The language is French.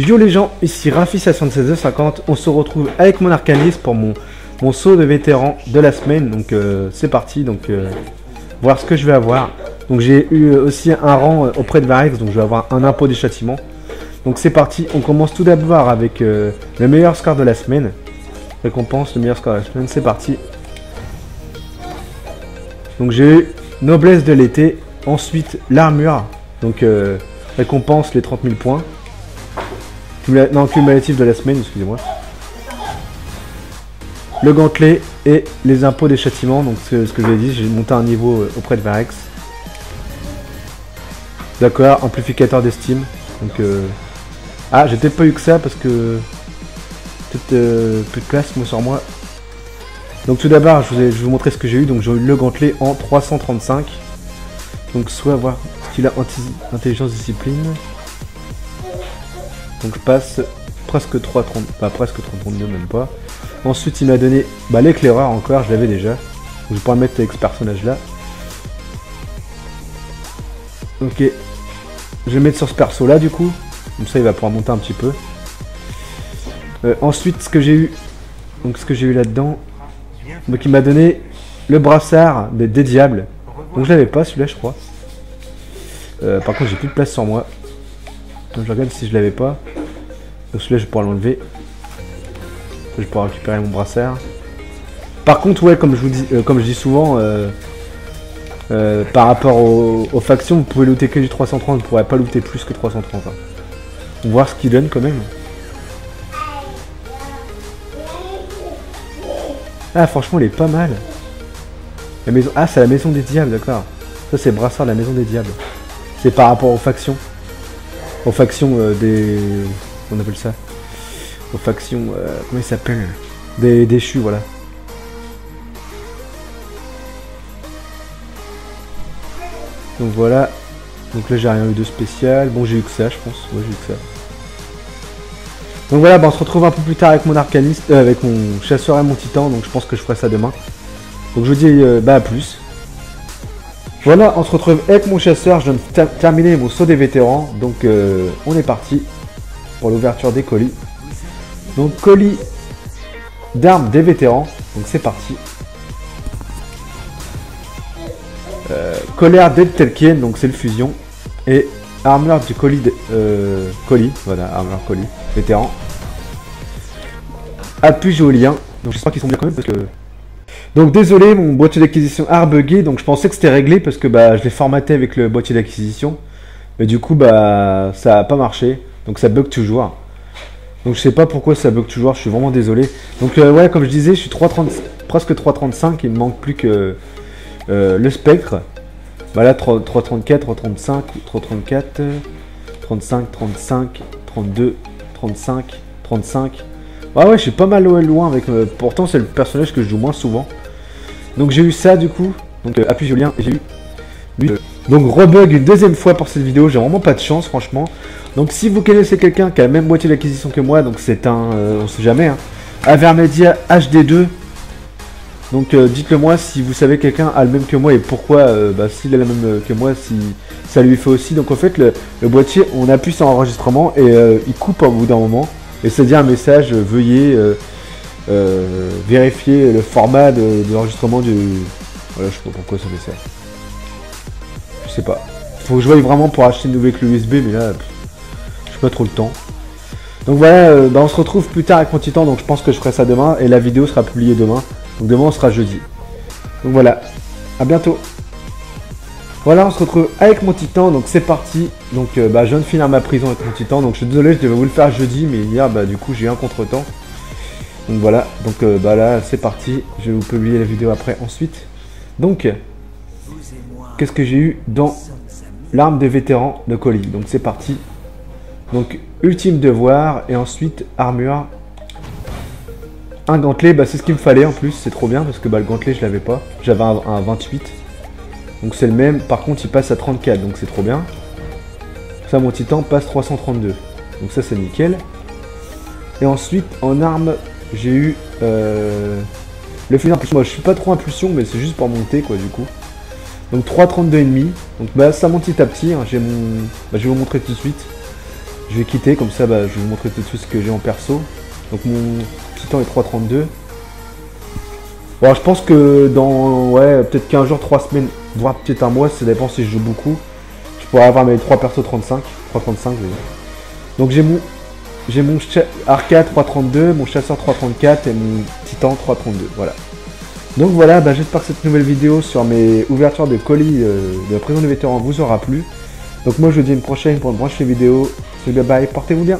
Yo les gens, ici Rafi76250, on se retrouve avec mon Arcanis pour mon saut de vétéran de la semaine. Donc c'est parti, donc voir ce que je vais avoir. Donc j'ai eu aussi un rang auprès de Varex, donc je vais avoir un impôt des châtiments. Donc c'est parti, on commence tout d'abord avec le meilleur score de la semaine. Récompense, le meilleur score de la semaine, c'est parti. Donc j'ai eu noblesse de l'été, ensuite l'armure, donc récompense les 30 000 points. Non, cumulatif de la semaine, excusez-moi. Le gantelet et les impôts des châtiments, donc ce que j'ai dit, j'ai monté un niveau auprès de Varex. D'accord, amplificateur d'estime. Donc ah, j'ai peut-être pas eu que ça parce que peut-être plus de classe moi sur moi. Donc tout d'abord, je vais vous montrer ce que j'ai eu. Donc j'ai eu le gantelet en 335. Donc soit voir qu'il a intelligence discipline. Donc je passe presque 3,30, pas presque 3,32 même pas. Ensuite il m'a donné l'éclaireur encore, je l'avais déjà. Donc, je vais pas le mettre avec ce personnage là. Ok, je vais le mettre sur ce perso là du coup. Comme ça il va pouvoir monter un petit peu. Ensuite ce que j'ai eu, donc ce que j'ai eu là-dedans. Donc il m'a donné le brassard des diables. Donc je l'avais pas celui-là je crois. Par contre j'ai plus de place sur moi. Donc je regarde si je l'avais pas. Donc celui-là je vais pouvoir l'enlever. Je vais pouvoir récupérer mon brassard. Par contre ouais, comme je dis souvent, par rapport aux factions, vous pouvez looter que du 330, vous ne pourrez pas looter plus que 330. Hein. On va voir ce qu'il donne quand même. Ah franchement il est pas mal. La maison. Ah c'est la maison des diables, d'accord. Ça c'est brassard de la maison des diables. C'est par rapport aux factions. Aux factions des... on appelle ça aux factions... comment ils s'appellent, des déchus, voilà. Donc voilà. Donc là j'ai rien eu de spécial. Bon j'ai eu que ça je pense. Ouais j'ai eu que ça. Donc voilà, on se retrouve un peu plus tard avec mon arcaniste, avec mon chasseur et mon titan. Donc je pense que je ferai ça demain. Donc je vous dis à plus. Voilà, on se retrouve avec mon chasseur, je viens de terminer mon saut des vétérans, donc on est parti pour l'ouverture des colis. Donc colis d'armes des vétérans, donc c'est parti. Colère des Telkien, donc c'est le fusion, et armure du colis, armure colis, vétéran. Appuyez au lien, donc j'espère qu'ils sont bien quand même parce que... Donc désolé, mon boîtier d'acquisition a bugué, donc je pensais que c'était réglé parce que je l'ai formaté avec le boîtier d'acquisition. Mais du coup ça a pas marché, donc ça bug toujours. Donc je sais pas pourquoi ça bug toujours, je suis vraiment désolé. Donc ouais, comme je disais, je suis 3,30, presque 3,35, il me manque plus que le spectre. Voilà, 3,34, 3,35, 3,34, 35, 35, 32, 35, 35. Ah ouais, je suis pas mal loin avec... pourtant c'est le personnage que je joue moins souvent. Donc j'ai eu ça du coup. Donc appuyez sur le lien et j'ai eu... donc rebug une deuxième fois pour cette vidéo. J'ai vraiment pas de chance franchement. Donc si vous connaissez quelqu'un qui a la même boîtier d'acquisition que moi, donc c'est un... on sait jamais hein, Avermedia HD2. Donc dites-le moi si vous savez quelqu'un a le même que moi et pourquoi s'il a la même que moi, si ça lui fait aussi. Donc en fait le boîtier, on appuie sur enregistrement et il coupe au bout d'un moment. Et ça dit un message, veuillez vérifier le format de l'enregistrement du... Voilà, je sais pas pourquoi ça fait ça. Je sais pas. Faut que je voie vraiment pour acheter une nouvelle clé USB, mais là, je n'ai pas trop le temps. Donc voilà, on se retrouve plus tard avec mon titan, donc je pense que je ferai ça demain. Et la vidéo sera publiée demain. Donc demain, on sera jeudi. Donc voilà, à bientôt. Voilà, on se retrouve avec mon titan, donc c'est parti. Donc je viens de finir ma prison avec mon titan, donc je suis désolé, je devais vous le faire jeudi, mais hier du coup j'ai eu un contretemps. Donc voilà, donc là c'est parti, je vais vous publier la vidéo après ensuite. Donc, qu'est-ce que j'ai eu dans l'arme des vétérans de colis, donc c'est parti. Donc ultime devoir et ensuite armure. Un gantelet, c'est ce qu'il me fallait en plus, c'est trop bien parce que le gantelet je l'avais pas, j'avais un 28. Donc c'est le même, par contre il passe à 34, donc c'est trop bien. Ça, mon titan passe 332, donc ça c'est nickel. Et ensuite en arme j'ai eu le fusil impulsion. Moi je suis pas trop impulsion, mais c'est juste pour monter quoi du coup. Donc 332,5, donc ça monte petit à petit, hein. J'ai mon... je vais vous montrer tout de suite. Je vais quitter, comme ça bah, je vais vous montrer tout de suite ce que j'ai en perso. Donc mon titan est 3,32. Bon, je pense que dans ouais, peut-être 15 jours, 3 semaines, voire peut-être un mois, ça dépend si je joue beaucoup. Je pourrais avoir mes 3 persos 35. 3,35 donc j'ai mon... J'ai mon Arca 332, mon chasseur 334 et mon titan 332, voilà. Donc voilà, bah j'espère que cette nouvelle vidéo sur mes ouvertures de colis de la prison des vétérans vous aura plu. Donc moi je vous dis une prochaine pour une prochaine vidéo. Bye bye, portez-vous bien.